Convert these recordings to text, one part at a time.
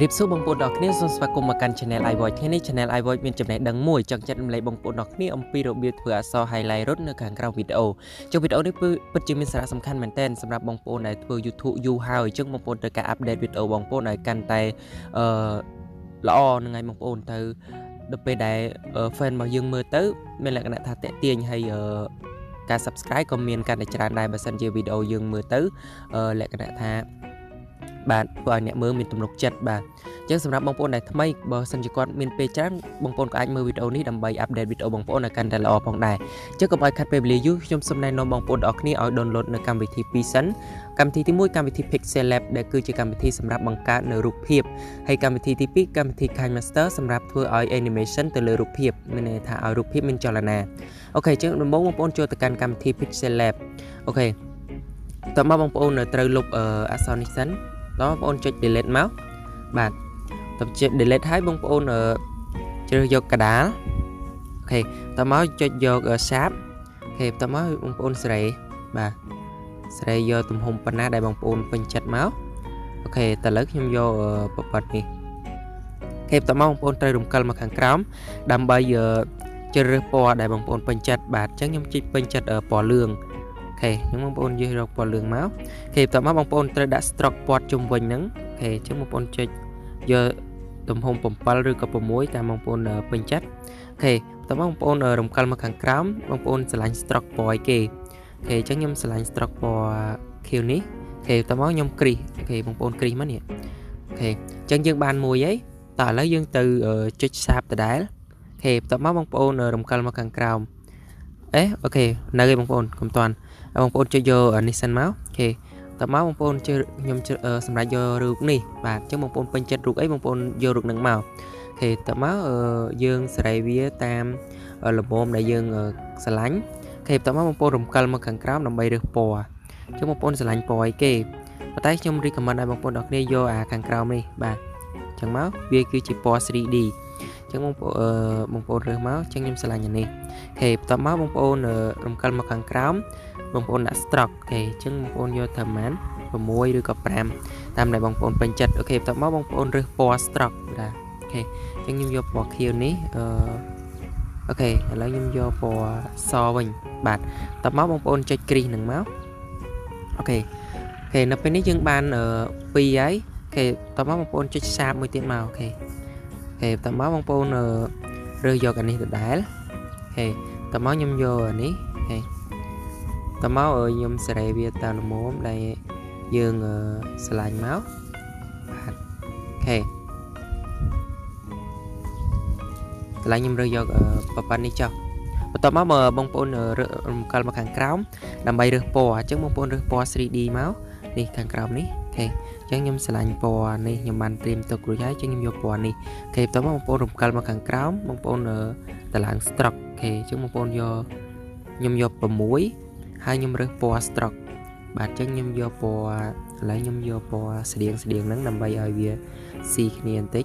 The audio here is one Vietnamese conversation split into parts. รีบสู้บงปวดดอกนี้ส่วนสปากุมมากัน iVoice ที่นี่ Channel iVoice มีจำแนกดังมวยจังจัดนำเลยบงปวดดอกนี้อมปีดอกเบี้ยเถื่อซอไฮไลท์รถในการกราวิดโอเจ้าวิดโอนี้เป็นจุดมีสาระสำคัญเหมือนเต้นสำหรับ YouTube ยูฮาวจึงบงปวดโดยการอัปเดตวิดโอบงปวดโดยการไต่รอในไงบงปวดเธอโดยไปได้แฟนมายื่นมือเต้อในลักษณะท่าเตะเตียงให้การ Subscribe คอมเมนต์การในจัดนำได้บันเซนเจวิดโอยื่นมือเต้อในลักษณะท่า จังสำหรับบังปวนได้ทำไมบอสัญจรมีนเปย์จังบังปวนก็อาจมือวิดีโอนี้ดำใบอัปเดตวิดีโอบังปวนในการตลอดพองได้เจ้ากับไอคัดเปรียบเลี้ยงยุ่งชมสำนักน้องบังปวนออกนี้เอาดาวน์โหลดในการวิธี Pixel Lab ได้คือจะการวิธีสำหรับบังการในรูปเพียบให้การวิธี KineMaster สำหรับเพื่อเอา Animation ตัวเลยรูปเพียบในทางเอารูปเพียบมันจอระนาโอเคเจ้าบังปวนโจทย์การวิธี Pixel Lab โอเคต่อมาบังปวนเตยลบอักษรนิสันต่อบังปวนจุด Delete Mouse បាទ tập delete ឲ្យបងប្អូនជ្រើសយកកដាលអូខេតើមកចុចយកស្រាប់អូខេតើមកបងប្អូនស្រីបាទស្រីយកទំហំប៉ុណ្ណាដែលបងប្អូនពេញចិត្តមកអូខេតើលើខ្ញុំយកបបិទនេះអូខេតើមកបងប្អូនត្រូវរំកិលមកខាងក្រោមដើម្បីជ្រើសពណ៌ដែលបងប្អូនពេញចិត្តបាទអញ្ចឹងខ្ញុំជិចពេញចិត្តពណ៌លឿងអូខេអញ្ចឹងបងប្អូនយករកពណ៌លឿងមកអូខេតើមកបងប្អូនត្រូវដាក់ stroke ពណ៌ជុំវិញហ្នឹងអូខេអញ្ចឹងបងប្អូនចេញយកទំហំ 7 ឬក៏ 6 តាមបងប្អូនពេញចិត្តអូខេតើមកបងប្អូនរំកិលមកខាងក្រោមបងប្អូនឆ្លាញ់ stroke ពណ៌អីគេអូខេអញ្ចឹងខ្ញុំឆ្លាញ់ stroke ពណ៌ខៀវនេះអូខេតើមកខ្ញុំគ្រីសអូខេបងប្អូនគ្រីសមកនេះអូខេអញ្ចឹងយើងបានមួយហើយតើឥឡូវយើងទៅចុច sharp ដដែលអូខេតើមកបងប្អូនរំកិលមកខាងក្រោមអេអូខេនៅឯបងប្អូនកំតាន់បងប្អូនចុចយកនេះសិនមកអូខេ តើមកបងប្អូនយើងខ្ញុំសម្រាប់យករូបនេះបាទអញ្ចឹងបងប្អូនពេញចិត្តរូបអីបងប្អូនយករូបនឹងមកអូខេតើមកយើងស្រីវាតាមល្មមដែលយើងឆ្លាញ់អូខេតើមកបងប្អូនរំកិលមកខាងក្រោមដើម្បីរើសពណ៌អញ្ចឹងបងប្អូនឆ្លាញ់ពណ៌អីគេបន្តែខ្ញុំរីកមែនឲ្យបងប្អូនអរគ្នាយកអាខាងក្រោមនេះបាទអញ្ចឹងមកវាគឺជាពណ៌ 3D អញ្ចឹងបងប្អូនរើសមកអញ្ចឹងខ្ញុំឆ្លាញ់អានេះអូខេតើមកបងប្អូនរំកិលមកខាងក្រោម បងប្អូនដាក់ stroke អូខេអញ្ចឹងបងប្អូនយក 6 ឬក៏ 5 តាមដែលបងប្អូនពេញចិត្ត អូខេបន្តមកបងប្អូនរើសពណ៌ stroke បាទ អូខេអញ្ចឹងខ្ញុំយកពណ៌ខៀវនេះ អូខេឥឡូវខ្ញុំយកពណ៌សវិញបាទបន្តមកបងប្អូនចុច crease នឹងមក អូខេនៅពេលនេះយើងបាន 2 ហើយ អូខេបន្តមកបងប្អូនចុច sharp មួយទៀតមក អូខេបន្តមកបងប្អូនរើសយកអានេះដដែល អូខេបន្តមកខ្ញុំយកអានេះ អូខេ តើមកខ្ញុំយកអានេះតើមកខ្ញុំស្រីវាតាមល្មមដែលយើងឆ្លាញ់មកបាទអូខេឥឡូវខ្ញុំរើសយកប៉ប៉ានេះចុះបន្តមកបងប្អូនរំកិលមកខាងក្រោមដើម្បីរើសពណ៌អញ្ចឹងបងប្អូនរើសពណ៌ 3D មកនេះខាងក្រោមនេះ អូខេអញ្ចឹងខ្ញុំឆ្លាញ់ពណ៌នេះខ្ញុំបានត្រៀមទុករួចហើយអញ្ចឹងខ្ញុំយកពណ៌នេះអូខេបន្តមកបងប្អូនរំកិលមកខាងក្រោមបងប្អូនតម្លើង stroke អូខេអញ្ចឹងបងប្អូនយកខ្ញុំយក 6 ហើយខ្ញុំរើសពណ៌ stroke បាទអញ្ចឹងខ្ញុំយកពណ៌ឥឡូវខ្ញុំយកពណ៌ស្រៀងស្រៀងហ្នឹងដើម្បីឲ្យវាស៊ីគ្នាបន្តិច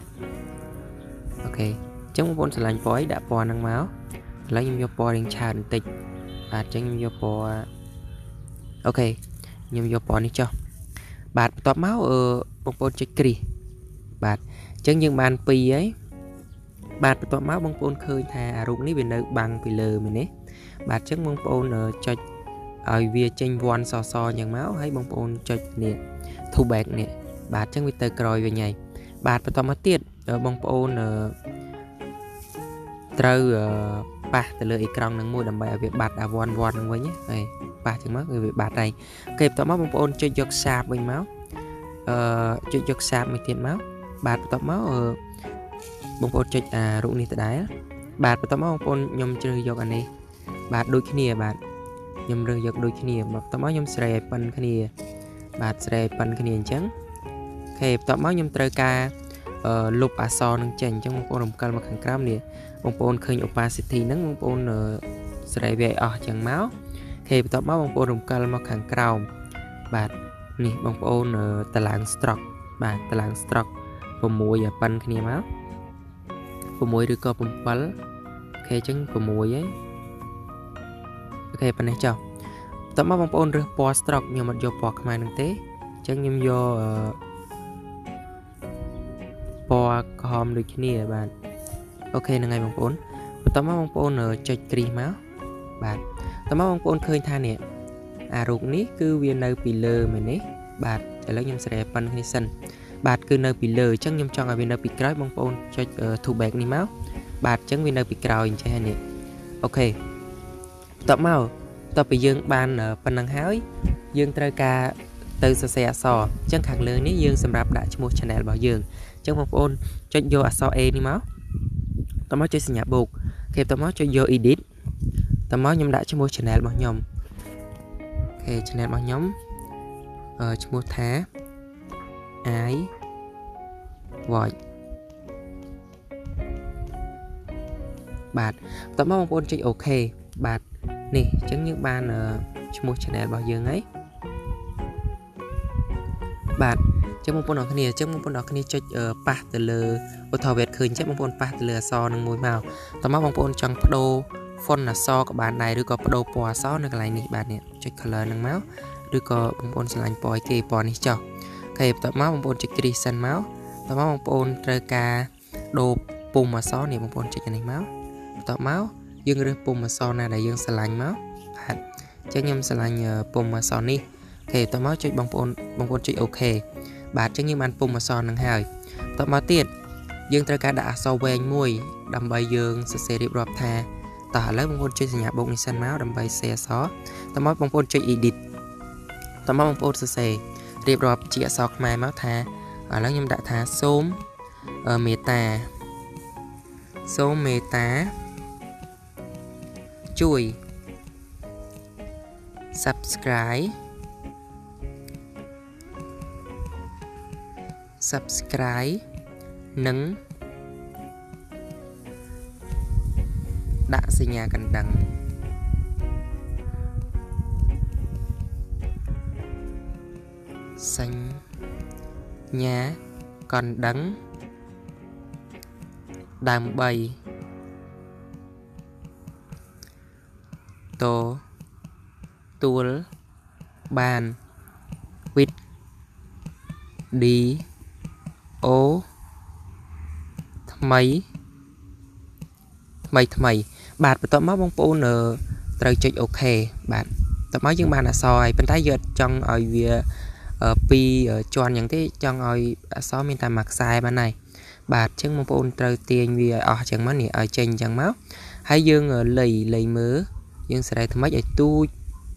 អូខេអញ្ចឹងបងប្អូនឆ្លាញ់ពណ៌ដាក់ពណ៌ហ្នឹងមកឥឡូវខ្ញុំយកពណ៌រៀងឆាតបន្តិចបាទអញ្ចឹងខ្ញុំយកពណ៌អូខេខ្ញុំយកពណ៌នេះចុះបាទបន្ទាប់មកបងប្អូនចុច ឲ្យវាចេញវ័នសសអញ្ចឹងមកហើយបងប្អូនចុចនេះ ខ្ញុំរើសយកដូចគ្នាបាទខ្ញុំរើសយកដូចគ្នាបន្ទាប់មកខ្ញុំស្រីឲ្យប៉ិនគ្នាបាទស្រីប៉ិនគ្នាអញ្ចឹងអូខេបន្ទាប់មកខ្ញុំត្រូវការលុបអក្សរនឹងចេញអញ្ចឹងបងប្អូនរំកិលមកខាងក្រោមនេះបងប្អូនឃើញ opacity ហ្នឹងបងប្អូនស្រីវាអស់អញ្ចឹងមកអូខេបន្ទាប់មកបងប្អូនរំកិលមកខាងក្រោមបាទនេះបងប្អូនតឡាង stroke បាទ តឡាង stroke 6 ឲ្យប៉ិនគ្នាមក 6 ឬក៏ 7 អូខេអញ្ចឹង 6 ហើយ អូខេប៉ណ្ណេះចុះបន្តមកបងប្អូនរើសពណ៌ stroke ខ្ញុំអត់យកពណ៌ខ្មៅនឹងទេអញ្ចឹងខ្ញុំយក com ដូចគ្នាបាទ អូខេ ហ្នឹងហើយបងប្អូន បន្តមកបងប្អូនចុចគ្រីសមក បាទ បន្តមកបងប្អូនឃើញថានេះ អារូបនេះគឺវានៅពីលើមែននេះ បាទ ឥឡូវខ្ញុំស្រែប៉ុនគ្នាសិន បាទ គឺនៅពីលើ អញ្ចឹងខ្ញុំចង់ឲ្យវានៅពីក្រោយ បងប្អូនចុច to back នេះមក បាទ អញ្ចឹងវានៅពីក្រោយ អញ្ចឹងហ្នឹង អូខេ បន្តមក បន្តពីយើងបានប៉ុណ្ណឹងហើយ យើងត្រូវការ ទៅសរសេរអក្សរអញ្ចឹងខាងលើនេះយើងសម្រាប់ដាក់ឈ្មោះ channel របស់យើងអញ្ចឹងបងប្អូនចុចយកអក្សរ A នេះមកតោះមកចុចសញ្ញាបូកអូខេតោះមកចុចយក edit តោះមកខ្ញុំដាក់ឈ្មោះ channel របស់ខ្ញុំអូខេ channel របស់ខ្ញុំឈ្មោះថា I Watch បាទតោះមកបងប្អូនចុច OK បាទនេះអញ្ចឹងយើងបានឈ្មោះ channel របស់យើងហើយ បាទអញ្ចឹងបងប្អូនអរគ្នាចុចប៉ះទៅលើឧទាហរណ៍ឃើញចឹងបងប្អូនប៉ះទៅលើអក្សរនឹងមួយមកតោះមកបងប្អូនចង់បដូរ font អក្សរក៏បានដែរឬក៏បដូរពណ៌អក្សរនៅកន្លែងនេះបាទនេះចុច color នឹងមកឬក៏បងប្អូនឆ្លាញ់ពណ៌ឲ្យគេពណ៌នេះចុះអូខេបន្តមកបងប្អូនចុច crease សិនមកតោះមកបងប្អូនត្រូវការដូរពុំអក្សរនេះបងប្អូនចុចនេះមកតោះមកយើងរើសពុំអក្សរណាដែលយើងឆ្លាញ់មកបាទអញ្ចឹងខ្ញុំឆ្លាញ់ពុំអក្សរនេះ អូខេតោះមកចុចបងប្អូនចុច OK បាទអញ្ចឹងយើងបានពុំអក្សរនឹងហើយតោះមកទៀតយើងត្រូវការដាក់អក្សរវែងមួយដើម្បីយើងសរសេររៀបរាប់ថាតោះឥឡូវបងប្អូនចុចសញ្ញាបុកនេះសិនមកដើម្បីសេអក្សរតោះមកបងប្អូនចុច edit តោះមកបងប្អូនសរសេររៀបរាប់ជាអក្សរខ្មែរមកថាឥឡូវខ្ញុំដាក់ថា សូម មេត្តា សូម មេត្តា ជួយ subscribe និង ដាក់សញ្ញាកណ្ដឹង សញ្ញាកណ្ដឹង ដើម្បី ទទួលបាន video ថ្មី បាទបន្តមកបងប្អូនត្រូវចុច OK បាទបន្តមកយើងបានអក្សរឲ្យប៉ុន្តែយើងចង់ឲ្យវាពីរជាន់យ៉ាងទេចង់ឲ្យអក្សរមានតែមួយខ្សែបានហើយបាទអញ្ចឹងបងប្អូនត្រូវទាញវាអស់អញ្ចឹងមកនេះឲ្យចេញអញ្ចឹងមកហើយយើងលៃលៃមើលយើងសេរីថ្មីឲ្យទូច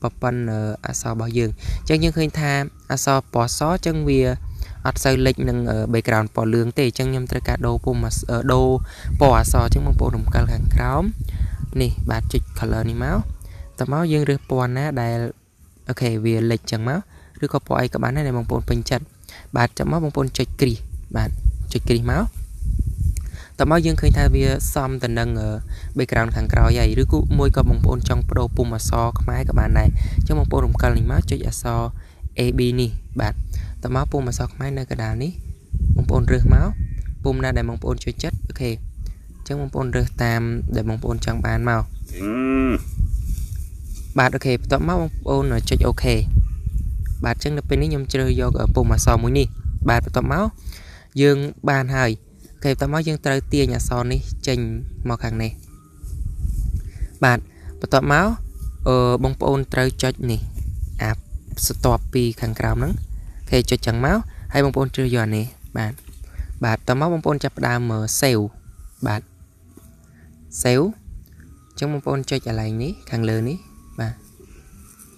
ប្រព័ន្ធអក្សររបស់យើងអញ្ចឹងយើងឃើញថាអក្សរពណ៌សអញ្ចឹងវា អត់សូវលិចនឹងបេកក្រោនពណ៌លឿងទេអញ្ចឹងខ្ញុំត្រូវការដូរពណ៌អក្សរអញ្ចឹងបងប្អូនរំកិលខាងក្រោមនេះបាទចុច color នេះមកតោះមកយើងរើសពណ៌ណាដែល okay វាលិចអញ្ចឹងមកឬក៏ពណ៌អីក៏បានដែរបងប្អូនពេញចិត្តបាទចាំមកបងប្អូនចុច crease បាទចុច crease មកតោះមកយើងឃើញថាវាសមទៅនឹងបេក ក្រោន ខាងក្រោយហើយ ឬមួយក៏បងប្អូនចង់បដូរពណ៌អក្សរខ្មែរក៏បានដែរអញ្ចឹងបងប្អូនរំកិលនេះមកចុច អក្សរ AB នេះបាទ តោះមកពុំអក្សរខ្មែរនៅកណ្ដាលនេះបងប្អូនរើសមកពុំណាដែលបងប្អូនចូលចិត្តអូខេអញ្ចឹងបងប្អូនរើសតាមដែលបងប្អូនចង់បានមកបាទអូខេបន្តមកបងប្អូនចុច OK បាទអញ្ចឹងដល់ពេលនេះខ្ញុំជ្រើសយកពុំអក្សរមួយនេះបាទបន្តមកយើងបានហើយអូខេបន្តមកយើងត្រូវទាញអក្សរនេះចេញមកខាងនេះបាទបន្តមកបងប្អូនត្រូវចុចនេះអាស្ទប់ពីខាងក្រោមហ្នឹង អូខេចុចចឹងមកហើយបងប្អូនជ្រើសយកនេះបាទតោះមកបងប្អូនចាប់ផ្ដើម save បាទ save អញ្ចឹងបងប្អូនចុចកន្លែងនេះខាងលើនេះបាទ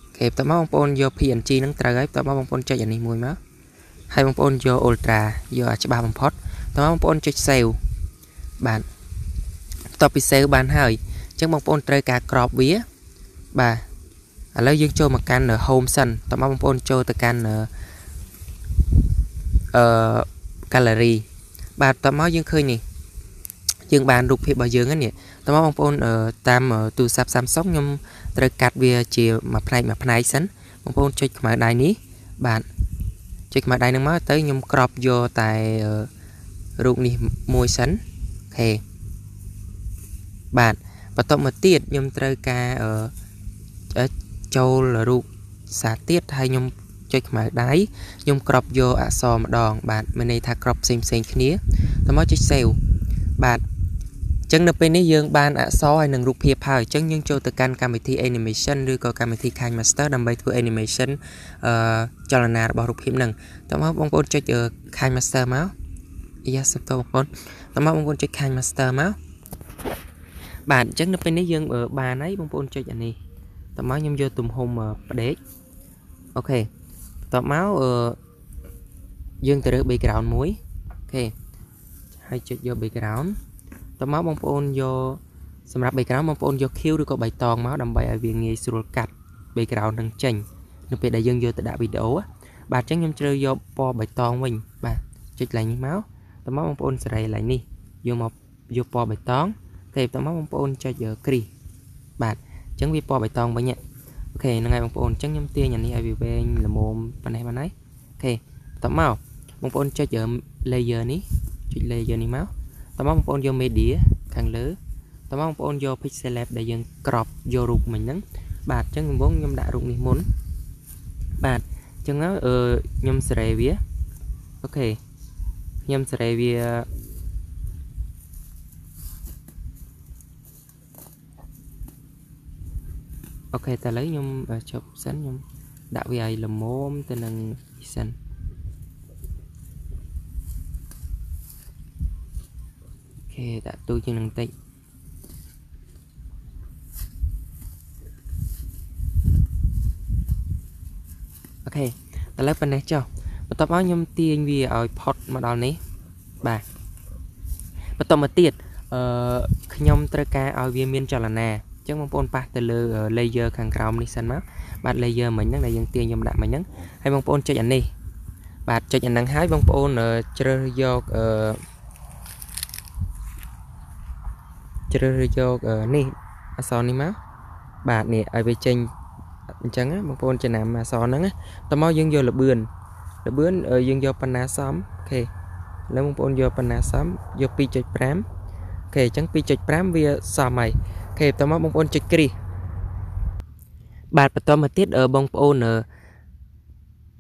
អូខេតោះមកបងប្អូនយក PNG ហ្នឹងត្រូវហើយតោះមកបងប្អូនចុចអានេះមួយមកហើយបងប្អូនយក Ultra យកឲ្យច្បាស់បំផុតតោះមកបងប្អូនចុច save បាទបន្ទាប់ពី save បានហើយអញ្ចឹងបងប្អូនត្រូវការក្របវាបាទឥឡូវយើងចូលមកកាន់ home សិនតោះមកបងប្អូនចូលទៅកាន់ gallery បាទតោះមកយើងឃើញនេះយើងបានរូបភាពរបស់យើងហ្នឹងនេះតោះមកបងប្អូនតាមទូរស័ព្ទ Samsung ខ្ញុំត្រូវកាត់វាជាមួយផ្នែកមួយផ្នែកសិនបងប្អូនចុចខ្មៅដៃនេះបាទចុចខ្មៅដៃហ្នឹងមកទៅខ្ញុំcropយកតែរូបនេះមួយសិនអូខេបាទបន្តមកទៀតខ្ញុំត្រូវការចូលរូបសារទៀតហើយខ្ញុំ ចុចខ្មៅដៃខ្ញុំcropយកអក្សរម្ដងបាទមានន័យថាcropផ្សេងៗគ្នា មកចុច save បាទ Chẳng nập bên ấy dương ban ạ so hay nâng rụp hiệp hào chẳng nhưng cho từ căn camera animation đưa có camera KineMaster đầm bay thua animation cho là nào bảo rụp hiệp nâng tao máu bông côn cho chờ KineMaster máu yes sắp tao bông côn tao máu bông côn cho KineMaster máu bạn chẳng nập bên ấy dương ở bàn ấy bông côn cho giờ này tao máu nhâm vô tùm hôm để ok tao máu dương từ được background muối ok hay cho vô background tao máu bông phôn vô xâm rạp background bông phôn vô khiêu được có bài toàn máu đầm bài ở viện nghề sửa cắt background nâng chỉnh nâng về đại dương vô tự đạo video á bà chắc nhâm chơi vô po bài toàn mình bà chích lại những máu tao máu bông phôn sợi lại nè vô một vô po bài toàn thì tao máu bông phôn cho giờ kri bà chẳng vi po bài toàn bà nhẹ ok nâng ngày bông phôn chắc nhâm tia nhận đi ai về là mồm bàn này ok tao máu bông phôn cho giờ layer ní chích layer ní máu tao mong bọn vô media càng lớn tao mong bọn vô pixel đẹp để dừng crop vô rụt mình nắng bạt chân mình muốn nhâm đã rụt mình muốn bạt chân nó nhâm sợi vía ok nhâm sợi vía ok ta lấy nhâm chụp sẵn nhâm đã về là mồm tên năng sẵn okay, đã tôi chỉ năng tịnh ok ta lấy phần này cho bắt đầu bao nhiêu tiền vì ở port mà đào này bà bắt đầu mà tiệt nhom tơ ca ở viên miền trà là nè chứ mong pon pa từ layer càng cao đi săn mát bạn layer mình nhắc này dân tiền nhom đạm mình nhắc hay mong pon chơi ảnh đi bạn chơi ảnh năng hái mong pon chơi do cho nè son đi máu bạn nè ai về tranh trắng á một con trên nằm mà son nắng á tao mau dương vô là bươn ở dương vô panna xóm ok lấy một con vô panna xóm vô pi chật prám ok trắng pi chật prám vía xò mày ok tao mau một con chật kri bạn và tao mà tiết ở bông ôn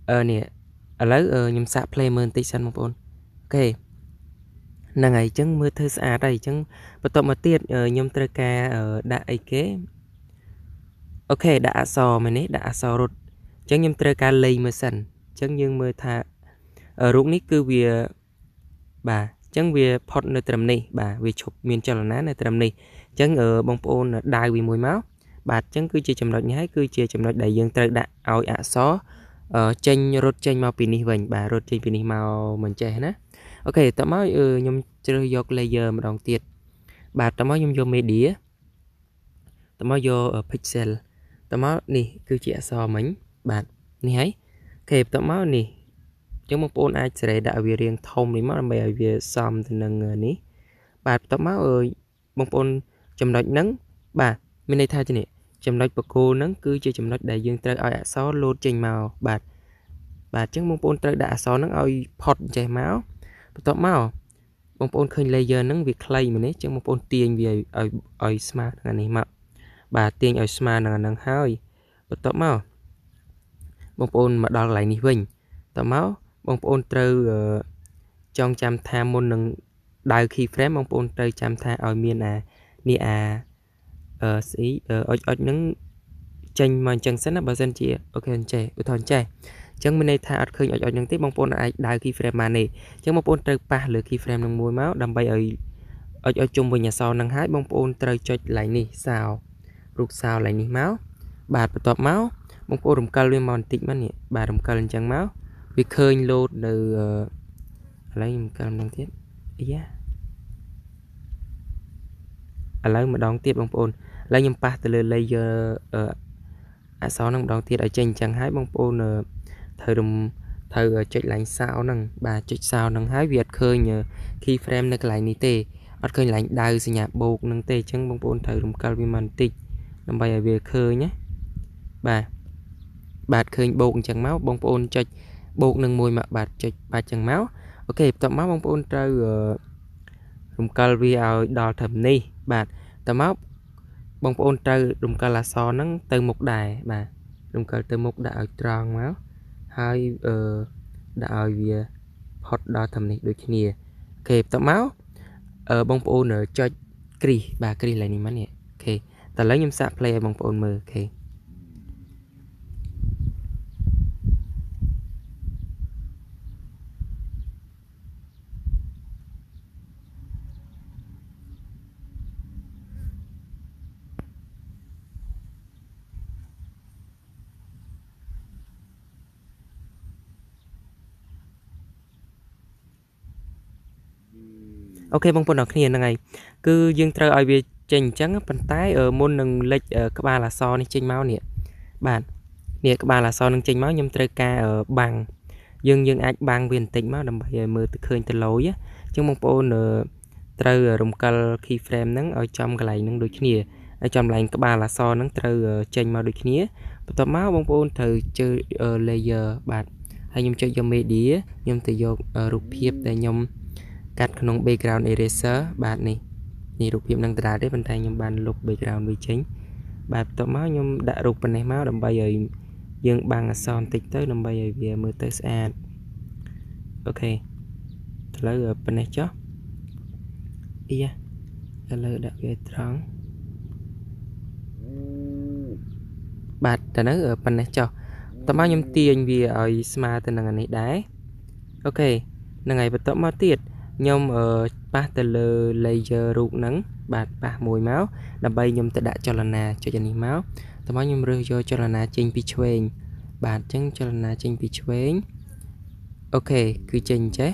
ở nè ở lấy ở nhầm sạp play mơn tí xanh một con ok nàng ấy chẳng mưa thơ xa đây chẳng bắt đầu mà tiết nhâm tơ ca ở đại kế ok đã sò mình ấy đã sò rụt chẳng nhâm tơ ca lây mơ sẵn chẳng nhưng mơ thả ở rụng nít cứ về bà chẳng về phọt nơi trầm này bà về chụp miền trò ná nơi trầm này chẳng ở bông phôn đài vì mùi máu bà chẳng cứ chia chầm đọt nhái cứ chia chầm đọt đại dương tơ đã áo ạ xó chanh rốt chanh mau pin đi vành bà rốt chanh pin đi mau mình chè hết ok tao máu nhôm chơi vô layer mà đồng tiền bà tao máu nhôm vô media tao máu vô pixel tao máu nè cứ chỉ so mình bạn nè ấy kẹp tao máu nè chúng một bốn ai sẽ đại về riêng thông thì máu về về xóm thì là người ní bà tao máu một bốn chấm đói nắng bà mình đây thay cho nè chấm đói của cô nắng cứ chơi chấm đói đại dương trời ơi xó lô trình màu bạc bà chứng một bốn trời đã xó nắng ơi phọt chảy máu tóm máu bông bồn khơi layer nâng việc clay mình ấy chứ một bồn tiền về ở smart là này mà bà tiền ở smart là nâng hơi tóm máu bông bồn mà đo lại ní vinh tóm máu bông bồn trừ trong trăm tham môn nâng đài khi frame bông bồn trừ trăm tha ở miền à nia à sĩ ở nâng tranh mà chân sẵn là bao dân chị ok anh trẻ của thằng trẻ chẳng mình này thả khơi ở những tiếp bóng pôn ai đại khi frame mà này chẳng một pôn trời pa lửa khi frame nâng môi máu đầm bay ở chung với nhà sau nâng hái bóng pôn trời cho lại nỉ xào rụt xào lại nỉ máu bạt và tọt máu bóng pôn đồng cao lên mòn tịnh mắt nè bà đồng cao lên trắng máu vì khơi lô từ lấy đồng cao lên thiết yeah lấy mà đóng tiếp bóng pôn lấy nhầm pa từ layer à sau nâng đóng tiếp ở trên chẳng hái bóng pôn thời đồng thời chạy lạnh sao nằng bà chạy sao nằng hái việt khơi nhờ khi frame nó lại ní tê ở khơi lạnh đau xì nhà bột nằng tê chẳng bông bồn thời đồng calvimantic nằm bay ở về khơi nhé bà khơi bột chẳng máu bông bồn chạy bột nằng môi mà bà chạy bà chẳng máu ok tạm máu bông bồn trời đồng calvi ở đò thẩm ni bà tạm máu bông bồn trời đồng cal là so nắng từ một đài bà đồng cal từ một đài tròn máu hai đã ở về hot đo thầm này đôi khi nè Oke, tao máu bong po nở cho kri ba kri lại ní mắn nè. Oke, tao lấy nhầm xạ play bong po mờ. Oke. Ok, bông bông nào kia này cứ dương trời ở về trình trắng bàn tay ở môn nâng lệch ở các bà là so nên trên máu nè bạn nè các bà là so nâng trên máu nhâm trời ca ở bằng dương dương ách bằng viền tĩnh máu đầm bầy mưa từ khơi từ lối á trong bông bông nở trời ở đồng cờ khi frame nắng ở trong cái này nâng đôi kia ở trong này các bà là so nâng trời ở trên máu đôi kia tao máu bông bông thử chơi layer bạn hay nhâm chơi dòng media nhâm từ dòng rụp hiệp để nhâm cắt nông background eraser bạn này thì rụp hiệp năng trà để bàn tay nhom bàn lục background với chính bạn tao máu nhom đã rụp bên này máu đầm bay rồi dương bằng son tích tới đầm bay về mưa tới xa. Ok lấy ở bên này chó iya lấy đã về trắng bạn đã nói ở bên này chó tao máu nhom tiền vì ở smart từ năng này đá. Ok năng này bắt tao máu tiệt nhom ở pastel laser rụng nắng bạc bạc mùi máu đầm bay nhom ta đã cho là nà cho dành máu tao máu nhom rơi cho là nà trên pichueng bạc trắng cho là nà trên pichueng. Ok cứ trình chế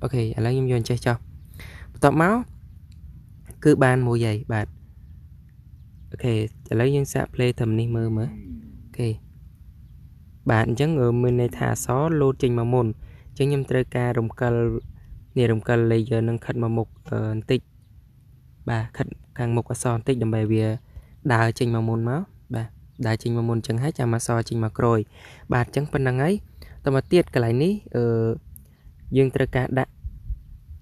ok lấy nhom dồn chơi cho tao máu cứ ban mùi dày bạc. Ok lấy nhom xạ play thầm ni mơ mới. Ok bạn chẳng ở mình này thả xó lô trình mà môn chẳng nhầm trời ca đồng cờ nè đồng cờ lấy giờ nâng khẩn mà mục tích bà khẩn càng mục ở xó tích đồng bài bìa đá trình mà môn máu bà đá trình mà môn chẳng hát chả mà xó trình mà rồi bà chẳng phân năng ấy tao mà tiết cái này ní dương trời ca đã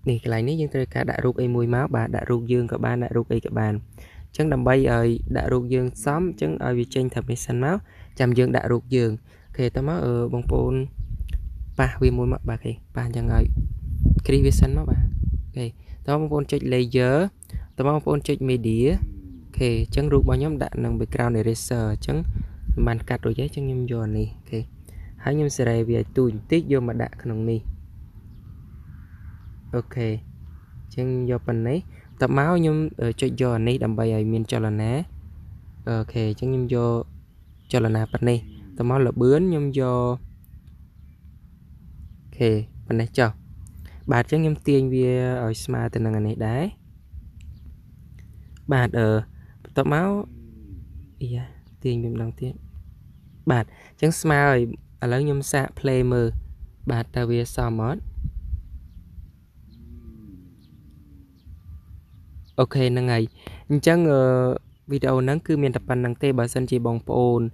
nè cái này ní dương trời ca đã rút ấy mùi máu bà đã rút dương cả bạn đã rút ấy cả bàn chẳng đầm bay ơi đã rút dương xóm chẳng ở vì tranh thập đi săn máu chạm dương đã rút dương. Ok, tao máu ở bông bồn ba viên môi mắt bà kì ba chẳng ai khi vi sân mắt bà. Ok, tao bông bồn chơi laser tao bông bồn chơi media. Ok, chẳng rút bao nhóm đạn nâng background eraser chẳng màn cắt rồi giấy chẳng nhầm giòn này. Ok, hãy nhầm xe này vì tùy tích vô mà đạn khả năng này. Ok, chẳng do phần này tao máu nhầm chơi giòn này đầm bày ở miền cho là ná. Ok, chẳng nhầm vô cho là ná phần này tao máu là bướn nhom do. Ok bên này chờ bà chắc nhom tiền vì ở smart từ ngày này đấy bà ở tao máu yeah, tiền nhom đồng tiền bà chắc smart rồi ở lấy nhom xạ play mờ bà ta về sao món. Ok năng ngày chắc video nắng cứ miền tập bàn năng tê bà sân chỉ bóng phôn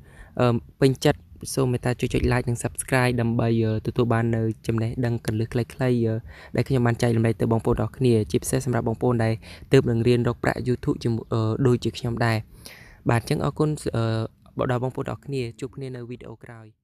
bên chất số người ta cho like đăng subscribe đầm bây giờ tụi tôi ban chấm này đăng cần lướt like play để khi nhóm bạn chạy làm đây từ bóng pôn đó kia chip sẽ xem ra bóng pôn này từ đường riêng đọc lại YouTube chừng đôi chiếc nhóm đài bạn chẳng ở con bỏ đào bóng pôn đó kia chụp nên ở video rồi.